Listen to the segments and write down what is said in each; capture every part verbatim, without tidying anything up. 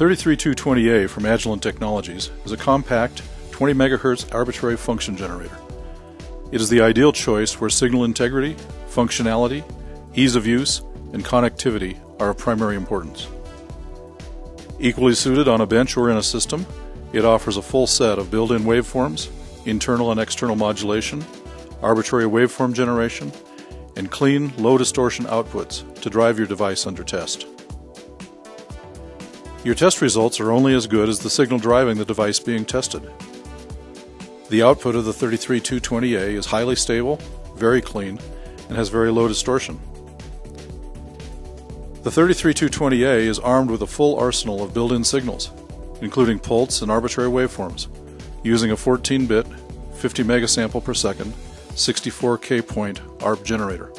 three three two two zero A from Agilent Technologies is a compact twenty megahertz arbitrary function generator. It is the ideal choice where signal integrity, functionality, ease of use, and connectivity are of primary importance. Equally suited on a bench or in a system, it offers a full set of built-in waveforms, internal and external modulation, arbitrary waveform generation, and clean, low distortion outputs to drive your device under test. Your test results are only as good as the signal driving the device being tested. The output of the three three two two zero A is highly stable, very clean, and has very low distortion. The three three two two zero A is armed with a full arsenal of built-in signals, including pulse and arbitrary waveforms, using a fourteen bit, fifty megasample per second, sixty-four K point A R B generator.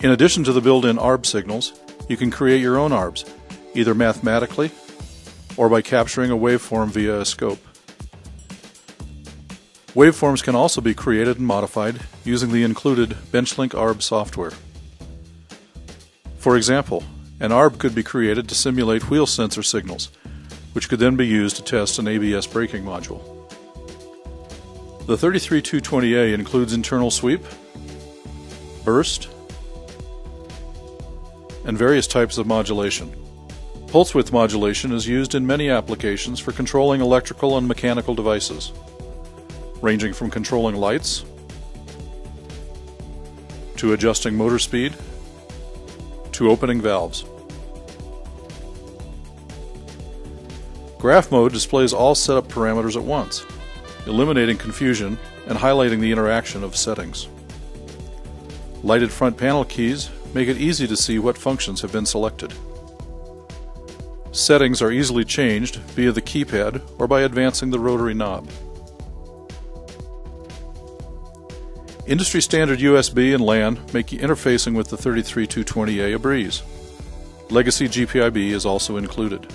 In addition to the built-in A R B signals, you can create your own A R Bs, either mathematically or by capturing a waveform via a scope. Waveforms can also be created and modified using the included BenchLink A R B software. For example, an A R B could be created to simulate wheel sensor signals, which could then be used to test an A B S braking module. The three three two two zero A includes internal sweep, burst, and various types of modulation. Pulse width modulation is used in many applications for controlling electrical and mechanical devices, ranging from controlling lights to adjusting motor speed to opening valves. Graph mode displays all setup parameters at once, eliminating confusion and highlighting the interaction of settings. Lighted front panel keys make it easy to see what functions have been selected. Settings are easily changed via the keypad or by advancing the rotary knob. Industry standard U S B and LAN make interfacing with the three three two two zero A a breeze. Legacy G P I B is also included.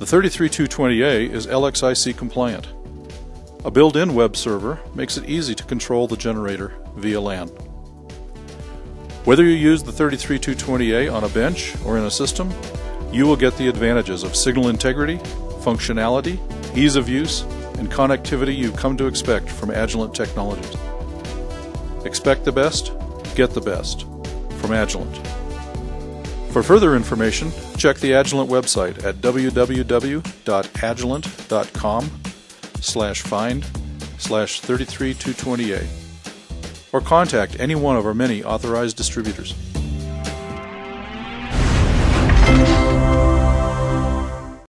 The three three two two zero A is L X I C compliant. A built-in web server makes it easy to control the generator via LAN. Whether you use the three three two two zero A on a bench or in a system, you will get the advantages of signal integrity, functionality, ease of use, and connectivity you've come to expect from Agilent Technologies. Expect the best, get the best from Agilent. For further information, check the Agilent website at w w w dot agilent dot com slash find slash three three two two zero A or contact any one of our many authorized distributors.